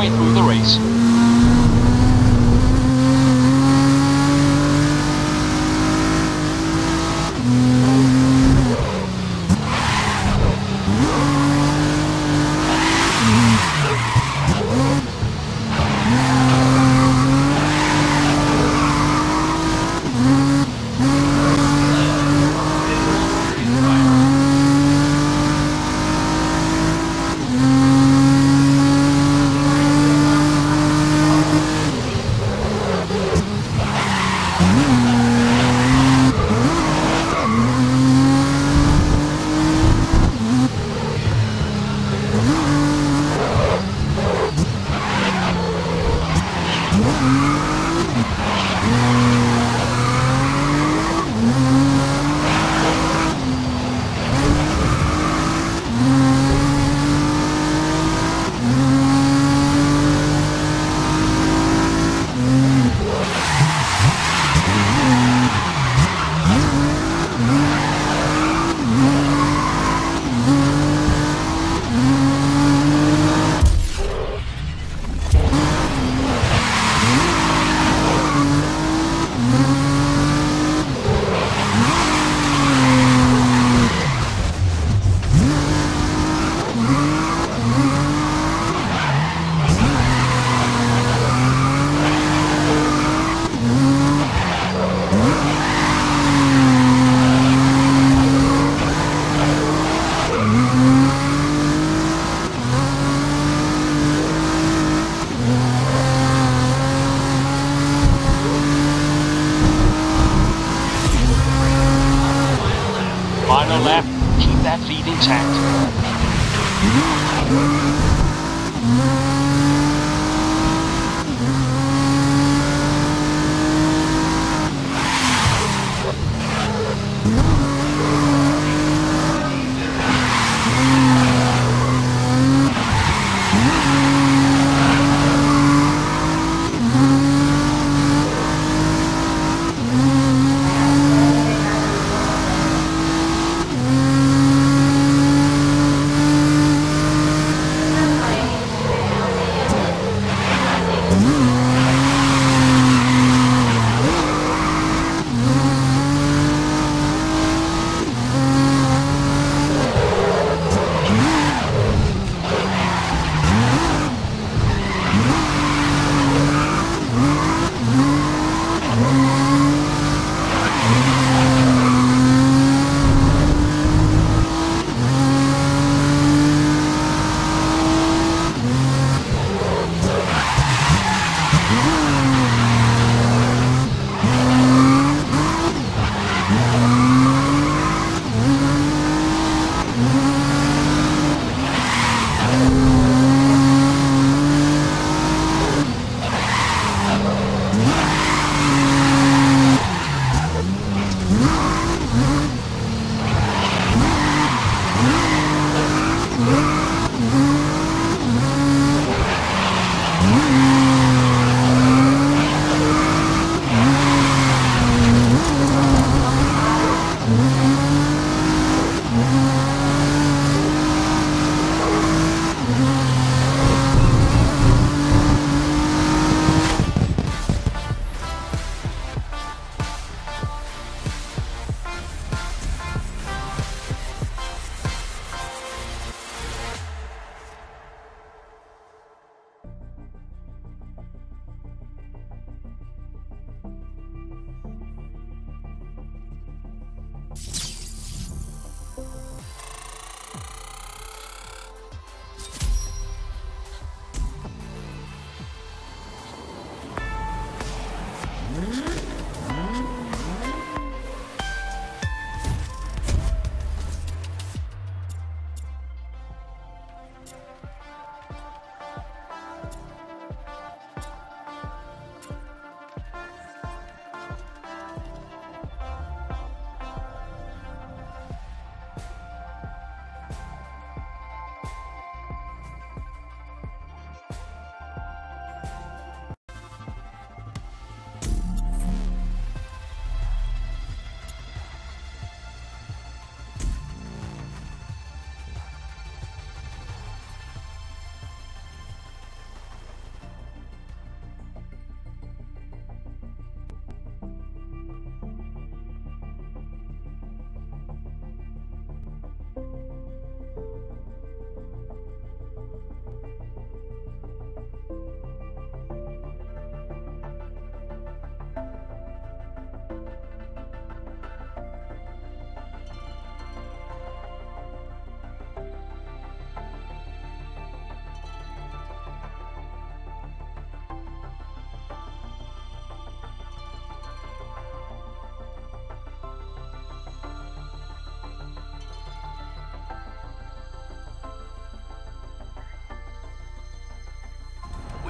halfway through the race. Final lap, keep that lead intact.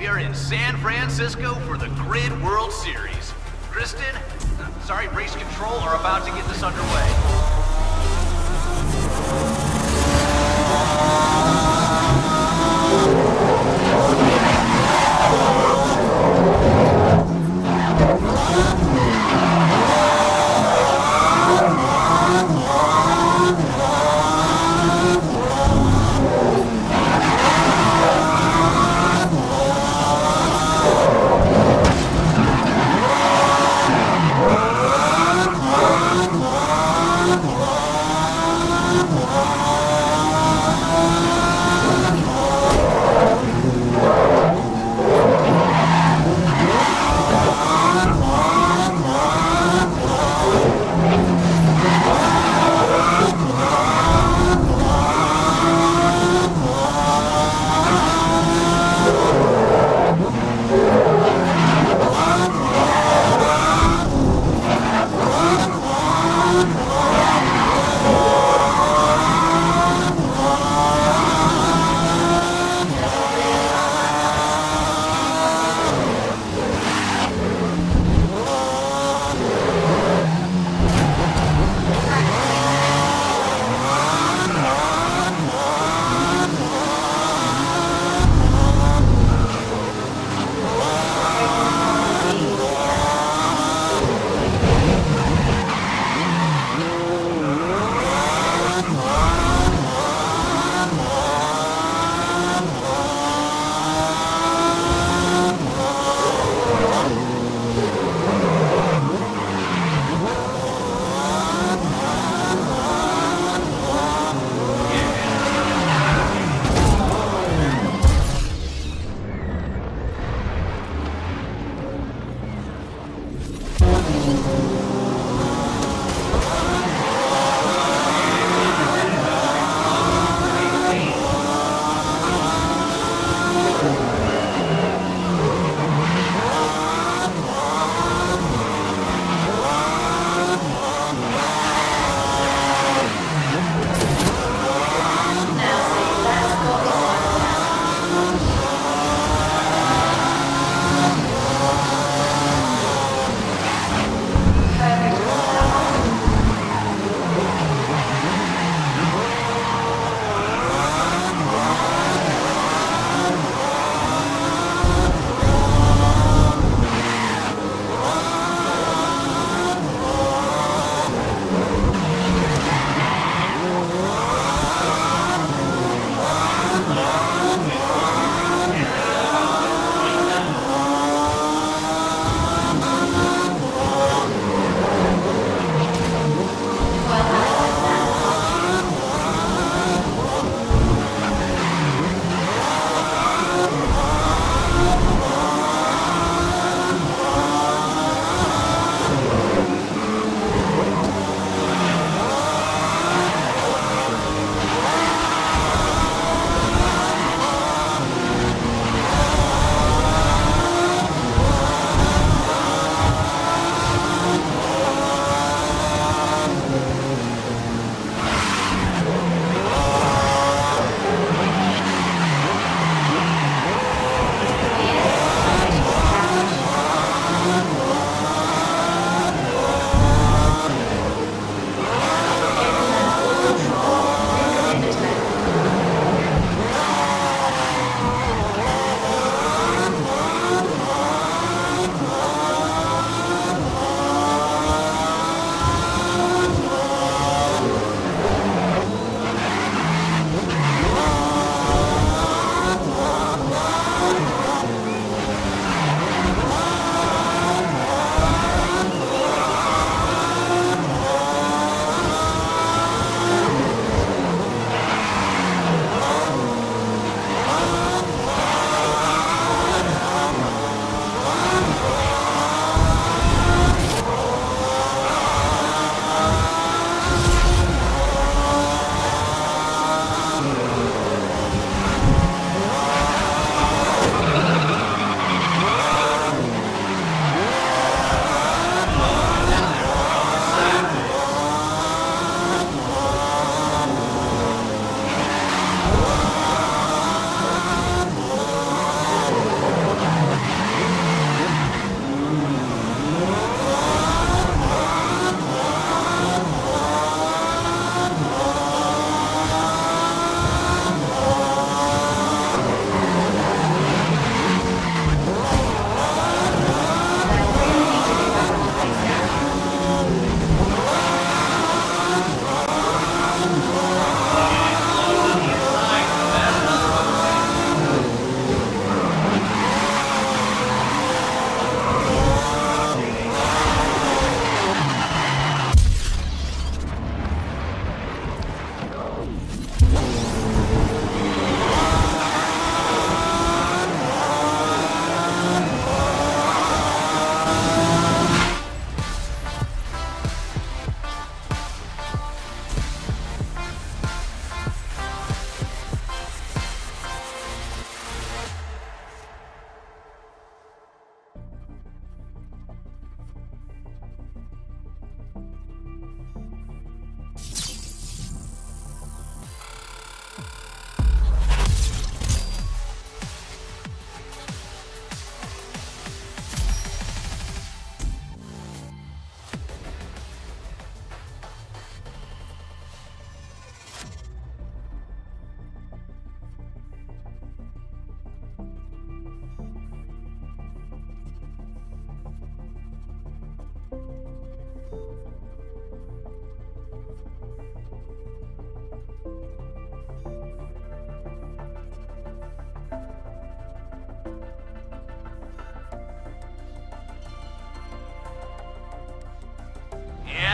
are in San Francisco for the Grid World Series. Kristen, sorry, race control are about to get this underway.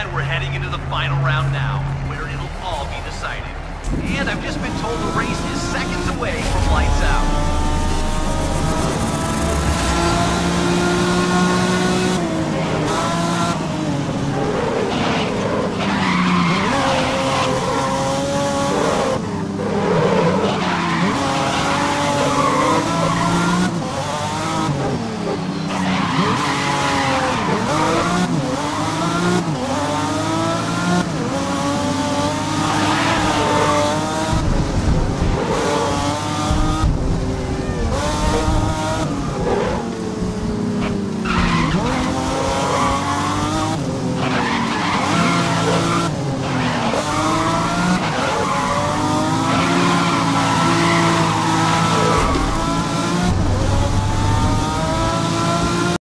and we're heading into the final round now, where it'll all be decided. And I've just been told the race is seconds away from lights out.